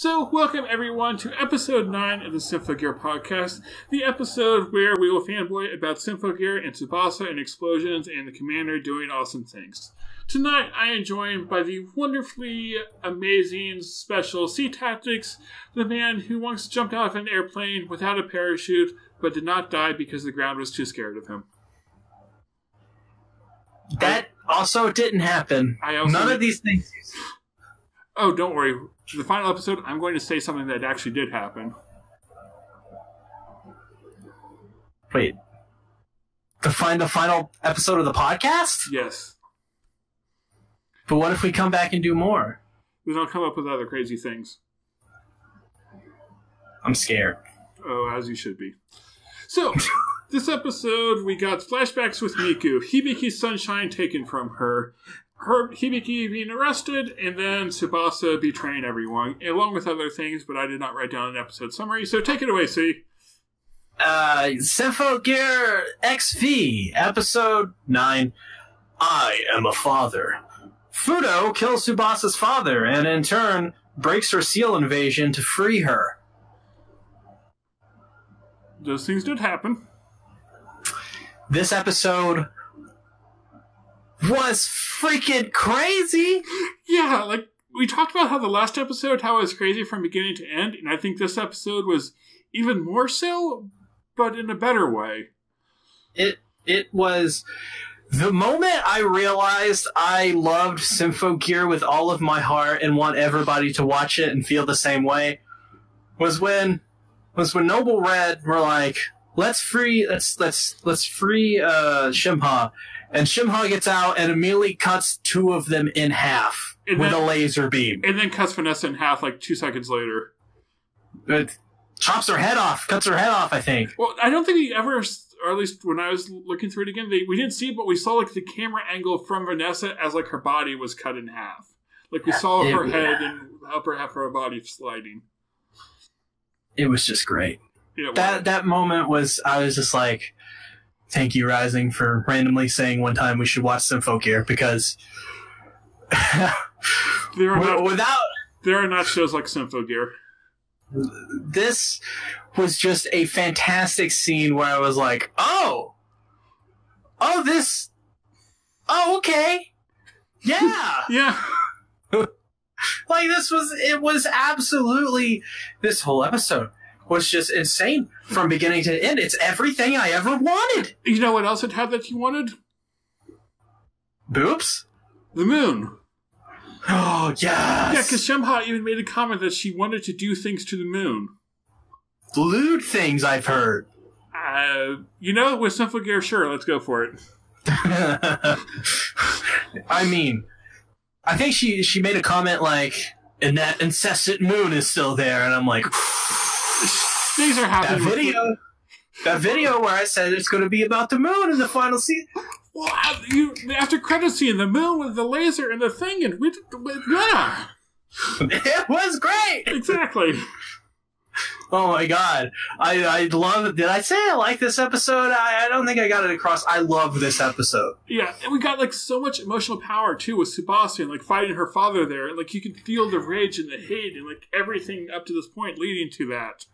So, welcome everyone to episode 9 of the Symphogear podcast, the episode where we will fanboy about Symphogear and Tsubasa and explosions and the commander doing awesome things. Tonight, I am joined by the wonderfully amazing special Sea Tactics, the man who once jumped out of an airplane without a parachute, but did not die because the ground was too scared of him. That also didn't happen. None of these things... Oh, don't worry. The final episode, I'm going to say something that actually did happen. Wait. The final episode of the podcast? Yes. But what if we come back and do more? We don't come up with other crazy things. I'm scared. Oh, as you should be. So... This episode, we got flashbacks with Miku, Hibiki's sunshine taken from her, Hibiki being arrested, and then Tsubasa betraying everyone, along with other things, but I did not write down an episode summary, so take it away, C. Symphogear XV, episode 9, I am a father. Fudo kills Tsubasa's father, and in turn, breaks her seal invasion to free her. Those things did happen. This episode was freaking crazy! Yeah, like, we talked about how the last episode, how it was crazy from beginning to end, and I think this episode was even more so, but in a better way. It was... The moment I realized I loved Symphogear with all of my heart and want everybody to watch it and feel the same way was when Noble Red were like... Let's free Shem-Ha. And Shem-Ha gets out and immediately cuts two of them in half with a laser beam. And then cuts Vanessa in half like 2 seconds later. It chops her head off, cuts her head off, I think. Well, I don't think he ever, or at least when I was looking through it again, we didn't see, but we saw like the camera angle from Vanessa as like her body was cut in half. Like we saw her head and upper half of her body sliding. It was just great. Yeah, that moment was, I was just like, thank you, Rising, for randomly saying one time we should watch Symphogear, because there are not shows like Symphogear. This was just a fantastic scene where I was like, okay. Yeah. Yeah. Like it was absolutely, this whole episode was just insane from beginning to end. It's everything I ever wanted. You know what else it had that you wanted? Boobs? The moon. Oh, yes. Yeah, because Shem-Ha even made a comment that she wanted to do things to the moon. Lewd things, I've heard. You know, with Symphogear, sure, let's go for it. I mean, I think she made a comment like, and that incessant moon is still there, and I'm like... Things are happening. That video where I said it's going to be about the moon in the final scene. Well, after credit scene, the moon with the laser and the thing, and yeah, it was great. Exactly. Oh my god, I love it. Did I say I like this episode? I don't think I got it across. I love this episode. Yeah, and we got like so much emotional power too with Tsubasa and like fighting her father there. Like you can feel the rage and the hate and like everything up to this point leading to that.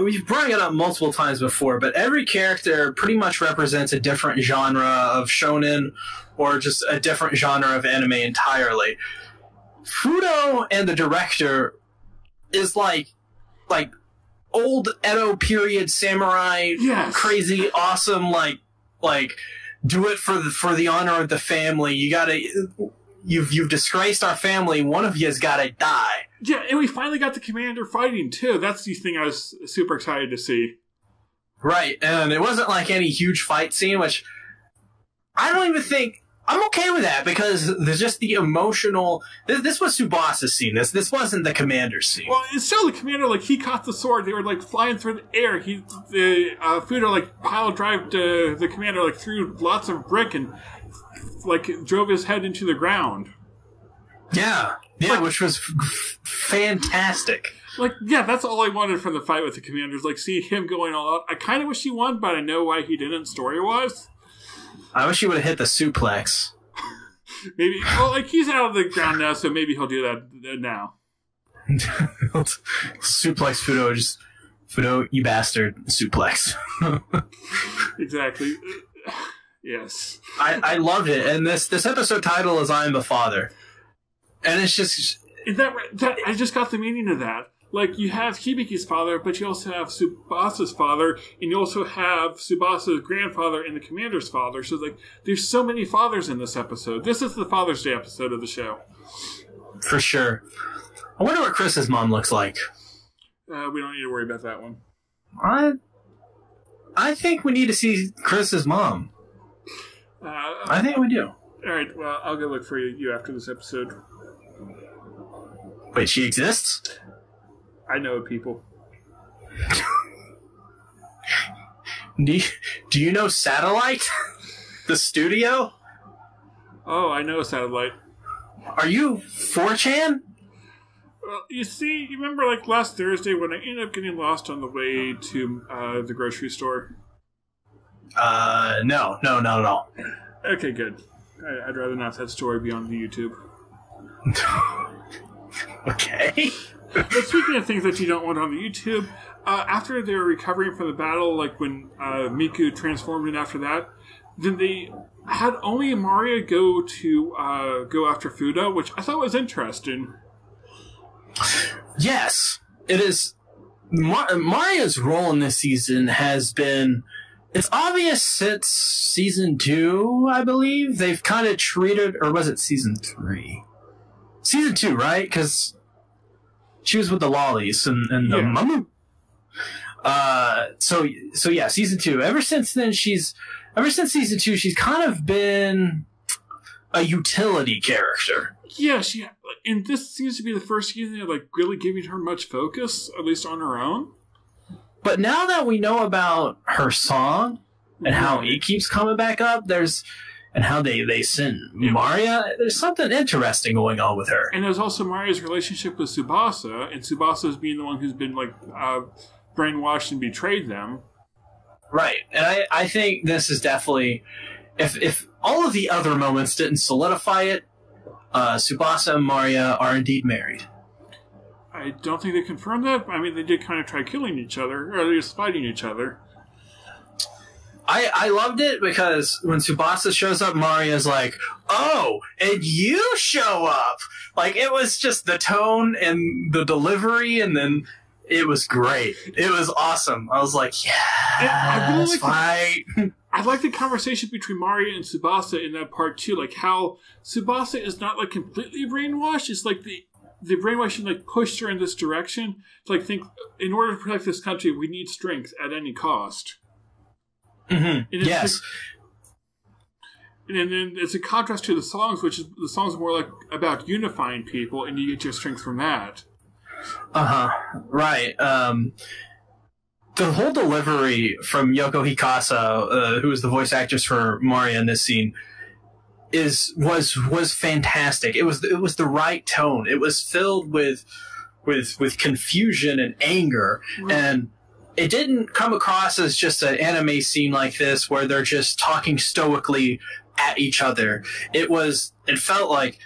We've brought it up multiple times before, but every character pretty much represents a different genre of shonen or just a different genre of anime entirely. Fudo and the director is like old Edo period samurai, yes. Crazy, awesome, like do it for the honor of the family. You gotta, you've disgraced our family. One of you has gotta die. Yeah, and we finally got the commander fighting, too. That's the thing I was super excited to see. Right, and it wasn't like any huge fight scene, which I don't even think... I'm okay with that, because there's just the emotional... This was Tsubasa's scene. This wasn't the commander's scene. Well, it's still the commander, like, he caught the sword. They were, like, flying through the air. Fudo, like, pile-drived the commander, like, through lots of brick and, like, drove his head into the ground. Yeah. Yeah, which was fantastic. Like, yeah, that's all I wanted from the fight with the commanders. Like, see him going all out. I kind of wish he won, but I know why he didn't story-wise. I wish he would have hit the suplex. Maybe. Well, like, he's out of the ground now, so maybe he'll do that now. Suplex Fudo, just Fudo, you bastard, suplex. Exactly. Yes. I loved it. And this episode title is I'm the Father. And it's just... Is that right? I just got the meaning of that. Like, you have Hibiki's father, but you also have Tsubasa's father, and you also have Tsubasa's grandfather and the commander's father. So, like, there's so many fathers in this episode. This is the Father's Day episode of the show. For sure. I wonder what Chris's mom looks like. We don't need to worry about that one. I think we need to see Chris's mom. I think we do. All right, well, I'll go look for you after this episode. Wait, she exists? I know people. Do you know Satellite? The studio? Oh, I know Satellite. Are you 4chan? Well, you see, you remember like last Thursday when I ended up getting lost on the way to the grocery store? No, not at all. Okay, good. I'd rather not that story be on the YouTube. Okay. But speaking of things that you don't want on the YouTube, after they're recovering from the battle, like when Miku transformed in after that, then they had only Maria go after Fudo, which I thought was interesting. Yes, it is. Maria's role in this season has been... It's obvious since season 2, I believe, they've kind of treated... Or was it season 3? Season 2, right? Because... She was with the Lollies and the Mama. So yeah, season 2. Ever since season two, she's kind of been a utility character. Yeah, and this seems to be the first season of like really giving her much focus, at least on her own. But now that we know about her song and how it keeps coming back up, and how they sent Maria. There's something interesting going on with her. And there's also Maria's relationship with Tsubasa, and Tsubasa's being the one who's been, like, brainwashed and betrayed them. Right. And I think this is definitely... If all of the other moments didn't solidify it, Tsubasa and Maria are indeed married. I don't think they confirmed that. I mean, they did kind of try killing each other, or they just fighting each other. I loved it because when Tsubasa shows up, Maria's like, oh, and you show up! Like, it was just the tone and the delivery, and then it was great. It was awesome. I was like, yeah, let's fight. I like the conversation between Maria and Tsubasa in that part, too. Like, how Tsubasa is not, like, completely brainwashed. It's like the brainwashing, like, pushed her in this direction to, like, think, in order to protect this country, we need strength at any cost. Mm-hmm. Yes. And then it's a contrast to the songs, which is the songs are more like about unifying people, and you get your strength from that. Right. The whole delivery from Yoko Hikasa, who is the voice actress for Maria in this scene, was fantastic. It was the right tone. It was filled with confusion and anger, right. And it didn't come across as just an anime scene like this where they're just talking stoically at each other. It felt like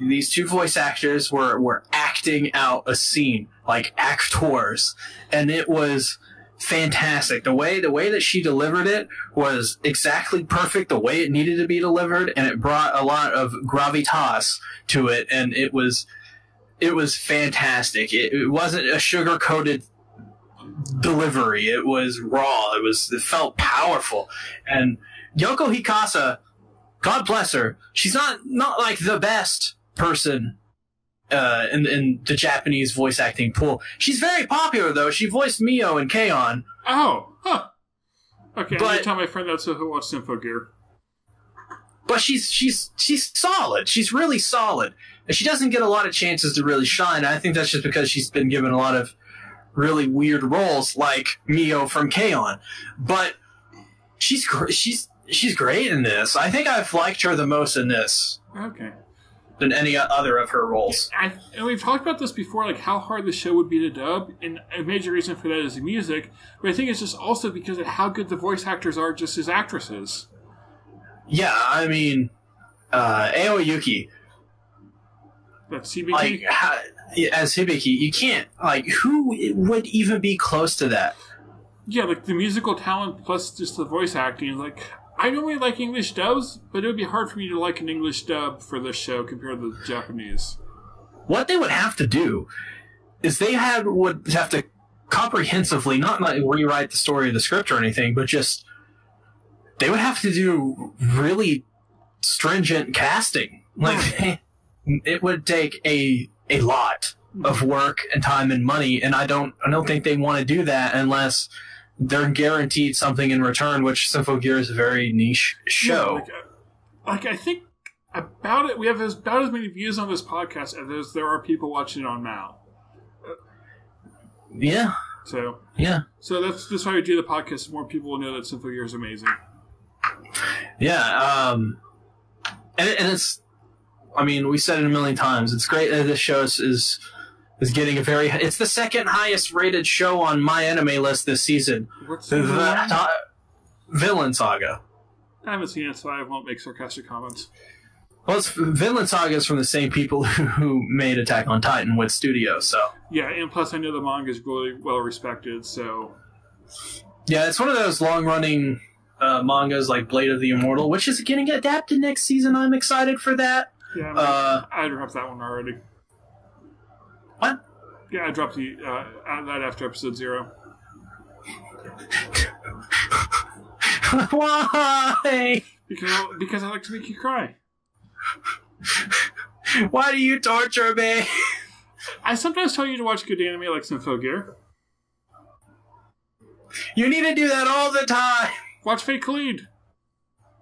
these two voice actors were acting out a scene, like actors. And it was fantastic. The way that she delivered it was exactly perfect, the way it needed to be delivered, and it brought a lot of gravitas to it, and it was fantastic. It wasn't a sugar-coated delivery. It was raw. It felt powerful. And Yoko Hikasa, God bless her, she's not like the best person in the Japanese voice acting pool. She's very popular though. She voiced Mio in K-On. Oh, huh. Okay, but, I need to tell my friend that's who watched Symphogear. But she's solid. She's really solid. And she doesn't get a lot of chances to really shine. I think that's just because she's been given a lot of really weird roles like Mio from K-On, but she's great in this. I think I've liked her the most in this. Okay. Than any other of her roles. And we've talked about this before, like how hard the show would be to dub, and a major reason for that is the music, but I think it's just also because of how good the voice actors are just as actresses. Yeah, I mean, Aoi Yuuki. That's Hibiki. Like, as Hibiki, you can't. Like, who would even be close to that? Yeah, like the musical talent plus just the voice acting. Like, I normally like English dubs, but it would be hard for me to like an English dub for this show compared to the Japanese. What they would have to do is they would have to comprehensively, not like rewrite the story of the script or anything, but just they would have to do really stringent casting. Like, it would take a lot of work and time and money, and I don't think they want to do that unless they're guaranteed something in return, which Symphogear is a very niche show. Yeah, like I think about it, we have about as many views on this podcast as there are people watching it on MAL. Yeah. So that's why we do the podcast. More people will know that Symphogear is amazing. Yeah. And it's, I mean, we said it a million times. It's great that this show is getting a very... It's the second highest rated show on my anime list this season. What's the Villain Saga. I haven't seen it, so I won't make sarcastic comments. Well, Villain Saga is from the same people who made Attack on Titan with Studio, so... Yeah, and plus I know the manga is really well-respected, so... Yeah, it's one of those long-running mangas like Blade of the Immortal, which is getting adapted next season. I'm excited for that. Yeah, I dropped that one already. What? Yeah, I dropped the that after episode 0. Why? Because I like to make you cry. Why do you torture me? I sometimes tell you to watch good anime like Symphogear. You need to do that all the time. Watch Fate/Kaleid.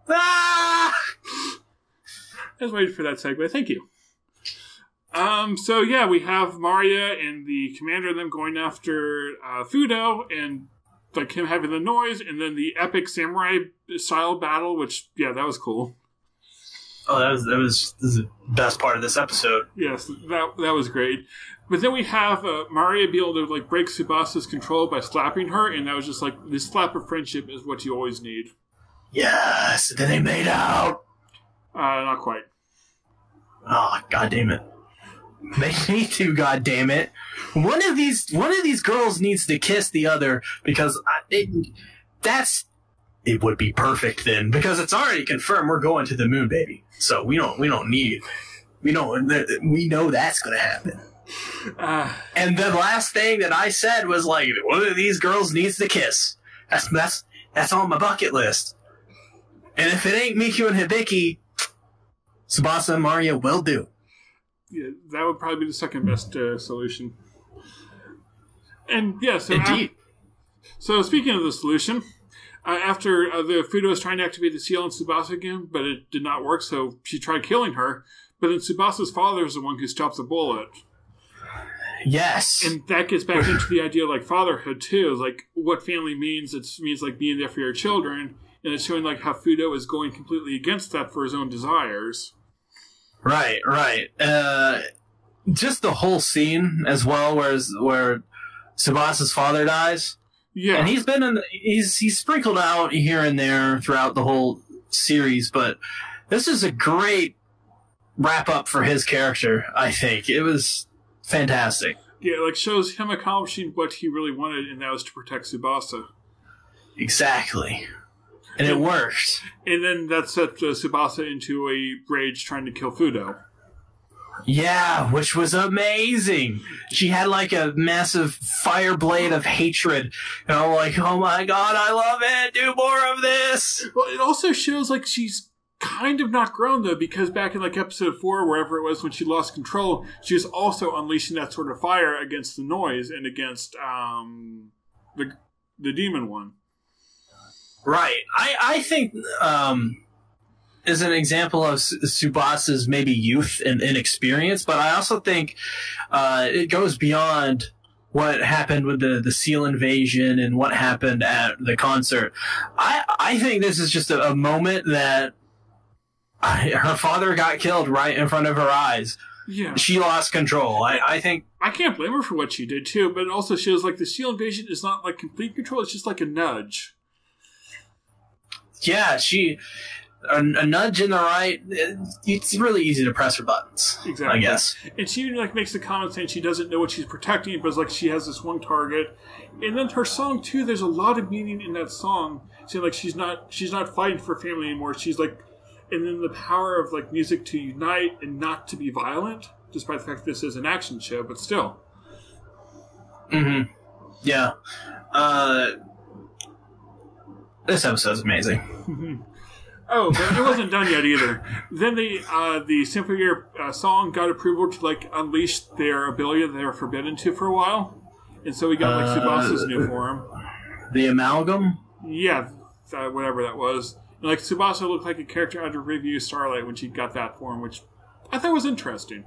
Ah! I was waiting for that segue. Thank you. So yeah, we have Maria and the commander of them going after Fudo, and like him having the noise, and then the epic samurai style battle. Which, yeah, that was cool. Oh, that was the best part of this episode. Yes, that was great. But then we have Maria be able to like break Tsubasa's control by slapping her, and that was just like this slap of friendship is what you always need. Yes. And then they made out. Not quite. Oh, god damn it! They need to, god damn it! One of these girls needs to kiss the other, because it would be perfect then, because it's already confirmed we're going to the moon, baby. So we know that's gonna happen. And the last thing that I said was like, one of these girls needs to kiss. That's on my bucket list. And if it ain't Miku and Hibiki, Tsubasa and Maria will do. Yeah, that would probably be the second best solution. And yeah, so indeed. So speaking of the solution, after the Fudo was trying to activate the seal on Tsubasa again, but it did not work, so she tried killing her. But then Tsubasa's father is the one who stopped the bullet. Yes, and that gets back into the idea of, like, fatherhood too. Like, what family means. It means like being there for your children. And it's showing like how Fudo is going completely against that for his own desires. Right, right. Just the whole scene as well, where Tsubasa's father dies. Yeah, and he's been he's sprinkled out here and there throughout the whole series, but this is a great wrap up for his character. I think it was fantastic. Yeah, like shows him accomplishing what he really wanted, and that was to protect Tsubasa. Exactly. And it worked. And then that set Tsubasa into a rage trying to kill Fudo. Yeah, which was amazing. She had like a massive fire blade of hatred. And I'm like, oh my god, I love it. Do more of this. Well, it also shows like she's kind of not grown though, because back in like episode 4, wherever it was when she lost control, she was also unleashing that sort of fire against the noise and against the demon one. Right. I think is an example of Tsubasa's maybe youth and inexperience, but I also think it goes beyond what happened with the seal invasion and what happened at the concert. I think this is just a moment that her father got killed right in front of her eyes. Yeah. She lost control. I think I can't blame her for what she did too, but it also shows like the seal invasion is not like complete control, it's just like a nudge. Yeah, she a nudge in the right, it's really easy to press her buttons. Exactly. I guess. And she like makes the comment saying she doesn't know what she's protecting, but it's like she has this one target. And then her song too, there's a lot of meaning in that song. Saying like she's not fighting for family anymore. She's like, and then the power of like music to unite and not to be violent, despite the fact this is an action show, but still. Mm-hmm. Yeah. This episode's amazing. Mm-hmm. Oh, but it wasn't done yet either. Then the Symphogear song got approval to like unleash their ability that they were forbidden to for a while, and so we got like Tsubasa's new form, the amalgam. Yeah, whatever that was. And like Tsubasa looked like a character out of Review Starlight when she got that form, which I thought was interesting.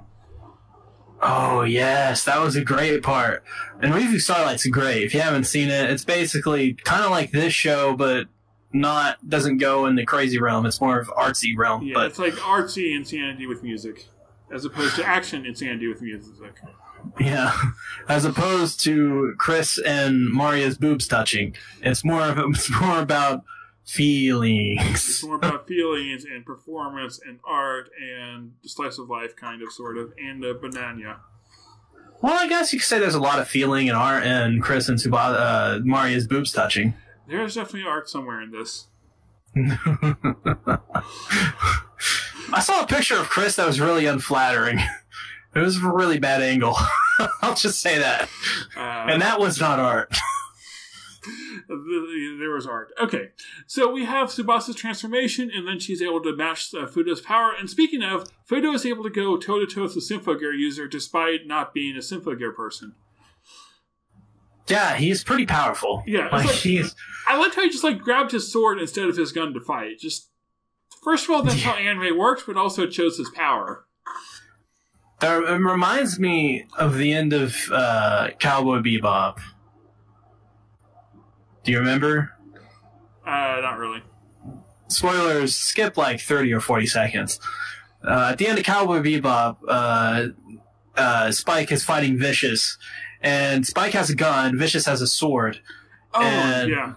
Oh yes, that was a great part. And Review Starlight's great. If you haven't seen it, it's basically kind of like this show, but. Not doesn't go in the crazy realm. It's more of artsy realm. Yeah, but it's like artsy insanity with music, as opposed to action insanity with music. Yeah, as opposed to Chris and Maria's boobs touching. It's more about feelings. It's more about feelings and performance and art and slice of life, kind of, sort of, and a banana. Well, I guess you could say there's a lot of feeling in art and Chris and Maria's boobs touching. There's definitely art somewhere in this. I saw a picture of Chris that was really unflattering. It was a really bad angle. I'll just say that. And that was not art. There was art. Okay. So we have Tsubasa's transformation, and then she's able to match Fudo's power. And speaking of, Fudo is able to go toe-to-toe with the Symphogear user despite not being a Symphogear person. Yeah, he's pretty powerful. Yeah, like, I liked how he just like grabbed his sword instead of his gun to fight. Just first of all, that's how anime works, but also chose his power. That reminds me of the end of Cowboy Bebop. Do you remember? Not really. Spoilers. Skip like 30 or 40 seconds. At the end of Cowboy Bebop, Spike is fighting Vicious. And Spike has a gun, Vicious has a sword. Oh, and, yeah.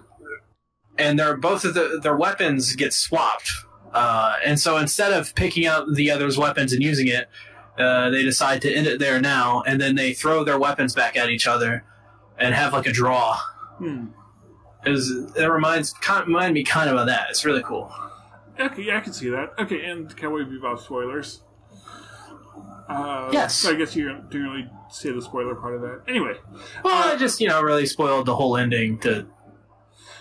And both of their weapons get swapped. And so instead of picking up the other's weapons and using it, they decide to end it there now, and then they throw their weapons back at each other and have like a draw. Hmm. It reminded me kind of that. It's really cool. Okay, yeah, I can see that. Okay, and Cowboy Bebop spoilers. Yes. So I guess you didn't really say the spoiler part of that. Anyway. Well, I just, really spoiled the whole ending to...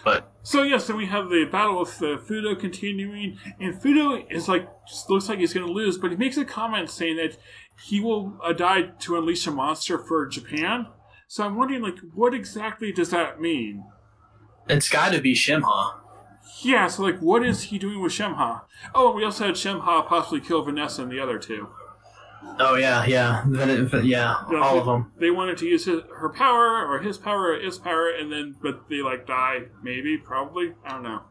But... So, yes, yeah, so we have the battle with Fudo continuing, and Fudo is like, just looks like he's going to lose, but he makes a comment saying that he will die to unleash a monster for Japan. So I'm wondering, like, what exactly does that mean? It's got to be Shem-Ha. Yeah, so, like, what is he doing with Shem-Ha? Oh, and we also had Shem-Ha possibly kill Vanessa and the other two. Oh, yeah, all of them. They wanted to use her power, or his power, or his power, and then, but they, like, die, maybe, probably, I don't know.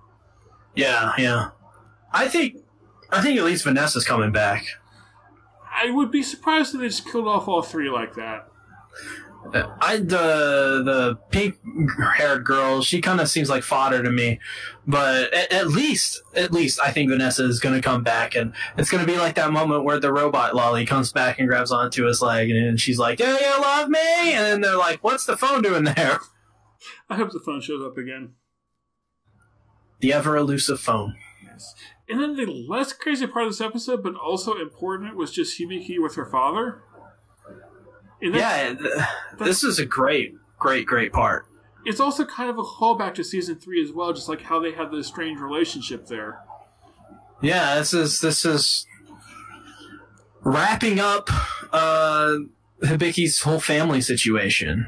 Yeah. I think at least Vanessa's coming back. I would be surprised if they just killed off all three like that. The pink-haired girl, she kind of seems like fodder to me, but at least I think Vanessa is going to come back, and it's going to be like that moment where the robot lolly comes back and grabs onto his leg, and she's like, "Do you love me?" And then they're like, "What's the phone doing there?" I hope the phone shows up again. The ever-elusive phone. Yes. And then the less crazy part of this episode, but also important, was just Hibiki with her father. Yeah, this is a great part. It's also kind of a callback to season 3 as well, just like how they had this strange relationship there. Yeah, this is wrapping up Hibiki's whole family situation.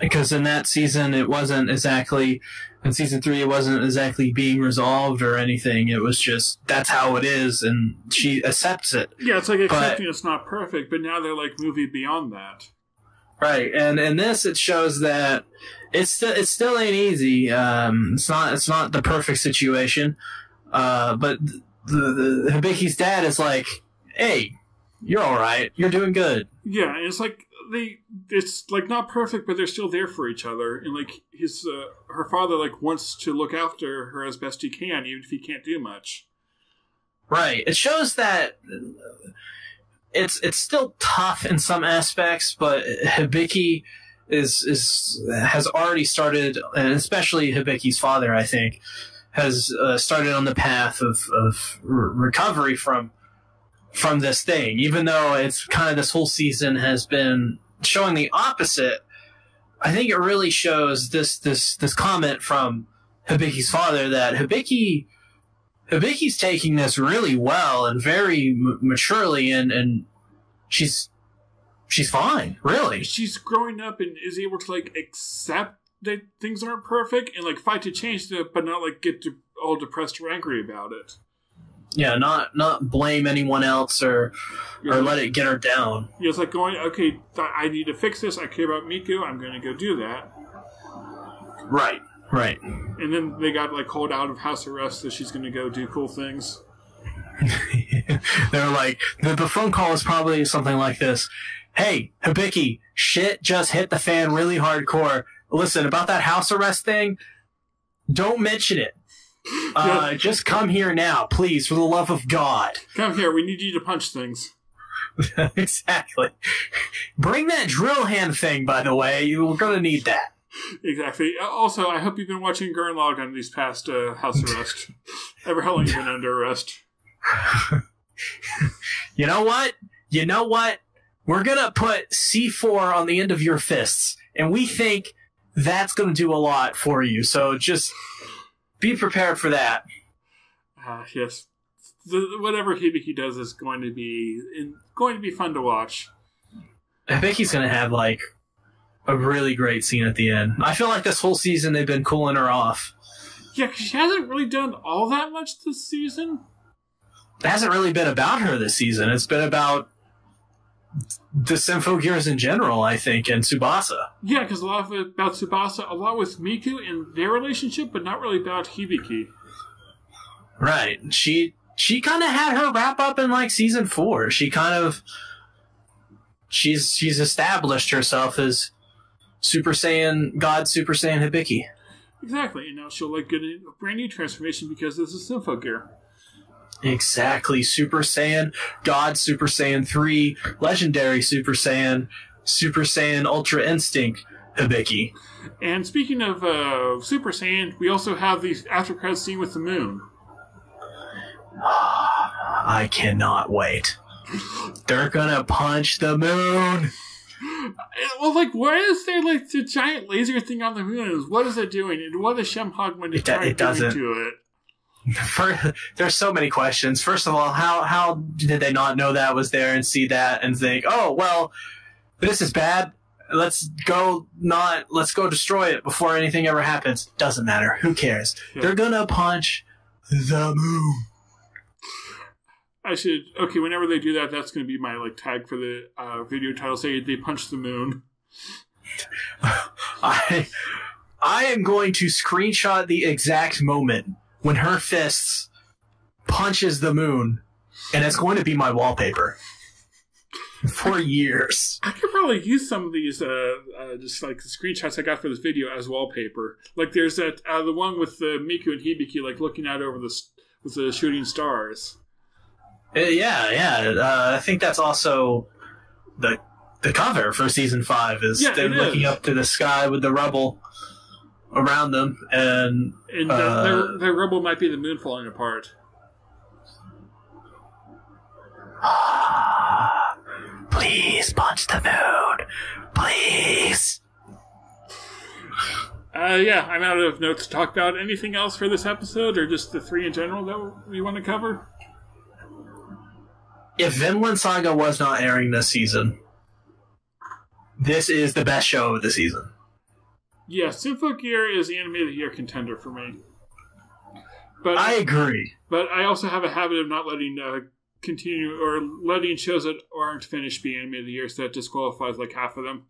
Because in that season, it wasn't exactly... In season 3, it wasn't exactly being resolved or anything. It was just, that's how it is, and she accepts it. Yeah, it's like accepting it's not perfect, but now they're like moving beyond that. Right, and in this, it shows that it still ain't easy. It's not the perfect situation, but the Hibiki's dad is like, hey, you're all right, you're doing good. Yeah, and it's like... It's like not perfect, but they're still there for each other, and like her father like wants to look after her as best he can, even if he can't do much. Right. It shows that it's still tough in some aspects, but Hibiki has already started, and especially Hibiki's father, I think, has started on the path of recovery from this thing, even though it's kind of this whole season has been showing the opposite. I think it really shows this comment from Hibiki's father that Hibiki's taking this really well and very maturely, and she's fine, really. She's growing up and is able to, like, accept that things aren't perfect and, like, fight to change it, but not, like, get all depressed or angry about it. Yeah, not blame anyone else or let it get her down. Yeah, it's like going, okay, I need to fix this. I care about Miku. I'm going to go do that. Right, right. And then they got, like, called out of house arrest, so she's going to go do cool things. They're like, the phone call is probably something like this. Hey, Hibiki, shit just hit the fan really hardcore. Listen, about that house arrest thing, don't mention it. Yeah. Just come here now, please, for the love of God. Come here, we need you to punch things. Exactly. Bring that drill hand thing, by the way. We're going to need that. Exactly. Also, I hope you've been watching Gurren Lagann these past house arrest. Ever how long you've been under arrest. You know what? You know what? We're going to put C4 on the end of your fists, and we think that's going to do a lot for you. So just be prepared for that. Yes. Whatever Hibiki does is going to be fun to watch. I think he's going to have, like, a really great scene at the end. I feel like this whole season they've been cooling her off. Yeah, because she hasn't really done all that much this season. It hasn't really been about her this season. It's been about the Symphogears in general, I think, and Tsubasa. Yeah, because a lot of it about Tsubasa, a lot with Miku and their relationship, but not really about Hibiki. Right. She kind of had her wrap up in, like, season 4. She kind of she's established herself as Super Saiyan God, Super Saiyan Hibiki. Exactly, and now she'll, like, get a brand new transformation because this is Symphogear. Exactly. Super Saiyan God, Super Saiyan 3, Legendary Super Saiyan, Super Saiyan Ultra Instinct, Hibiki. And speaking of Super Saiyan, we also have the after credits scene with the moon. I cannot wait. They're gonna punch the moon. Well, like, why is there, like, the giant laser thing on the moon? What is it doing? And what is Shem-Ha going to try doing to it? There's so many questions. First of all, how did they not know that was there and see that and think, oh, well, this is bad. Let's go destroy it before anything ever happens. Doesn't matter. Who cares? Yeah. They're gonna punch the moon. Okay, whenever they do that, that's gonna be my, like, tag for the video title. Say they punch the moon. I am going to screenshot the exact moment when her fists punches the moon, and it's going to be my wallpaper for years. I could probably use some of these, just like the screenshots I got for this video as wallpaper. Like, there's that the one with Miku and Hibiki, like, looking out over with the shooting stars. Yeah. I think that's also the cover for season 5 is them looking up to the sky with the rubble around them, and their rubble might be the moon falling apart. Please punch the moon, please. Yeah, I'm out of notes to talk about. Anything else for this episode, or just the 3 in general that we want to cover? If Vinland Saga was not airing this season, this is the best show of the season. Yeah, Symphogear is the Anime of the Year contender for me. But I agree. But I also have a habit of not letting letting shows that aren't finished be Anime of the Year, so that disqualifies, like, half of them.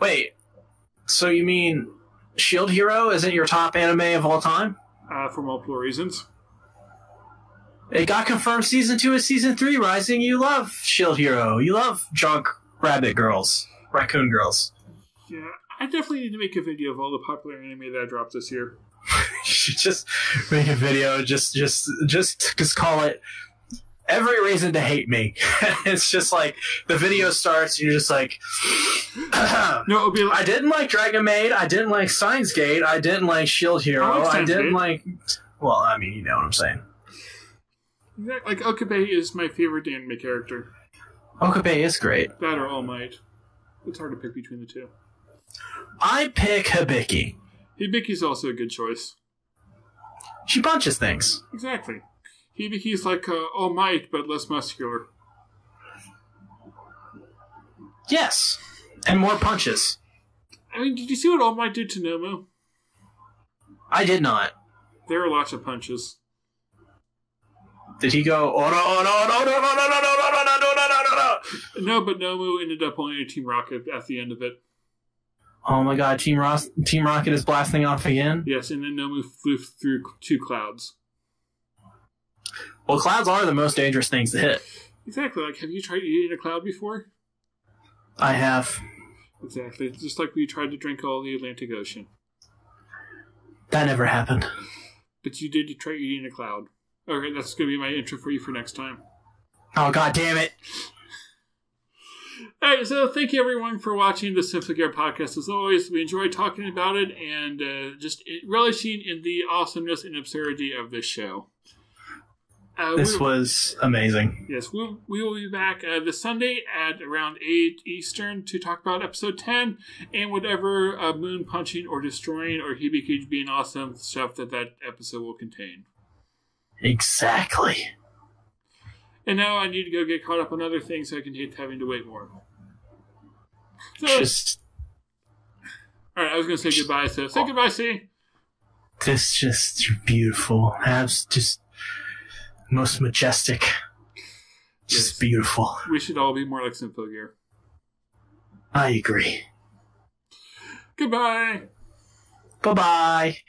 Wait, so you mean Shield Hero isn't your top anime of all time? For multiple reasons. It got confirmed season 2 and season 3, Rising. You love Shield Hero. You love drunk rabbit girls. Raccoon girls. Yeah. I definitely need to make a video of all the popular anime that I dropped this year. You should just make a video. Just call it Every Reason to Hate Me. It's just like the video starts and you're just like, no, it'll be like, I didn't like Dragon Maid, I didn't like Steins Gate, I didn't like Shield Hero, I didn't like well, I mean, you know what I'm saying. Like, Okabe is my favorite anime character. Okabe is great. That or All Might. It's hard to pick between the two. I pick Hibiki. Hibiki's also a good choice. She punches things. Exactly. Hibiki's like All Might, but less muscular. Yes. And more punches. I mean, did you see what All Might did to Nomu? I did not. There are lots of punches. Did he go, oh, no, no, no, no, no, no, no, no, no, no, no, no, no, no, no, no, no, no, no, but Nomu ended up only Team Rocket at the end of it. Oh my god, Team Rocket is blasting off again? Yes, and then Nomu flew through two clouds. Well, clouds are the most dangerous things to hit. Exactly. Like, have you tried eating a cloud before? I have. Exactly. Just like we tried to drink all the Atlantic Ocean. That never happened. But you did try eating a cloud. Okay, that's going to be my intro for you for next time. Oh, god damn it. All right, so thank you everyone for watching the Symphogear podcast. As always, we enjoy talking about it and just relishing in the awesomeness and absurdity of this show. This was amazing. Yes, we will be back this Sunday at around 8 Eastern to talk about episode 10 and whatever moon punching or destroying or Hibiki being awesome stuff that episode will contain. Exactly. And now I need to go get caught up on other things so I can hate having to wait more. So, alright, I was going to say goodbye, so say goodbye, C. This just, you're beautiful. Abs just most majestic. Just yes. Beautiful. We should all be more like Symphogear. I agree. Goodbye. Bye-bye.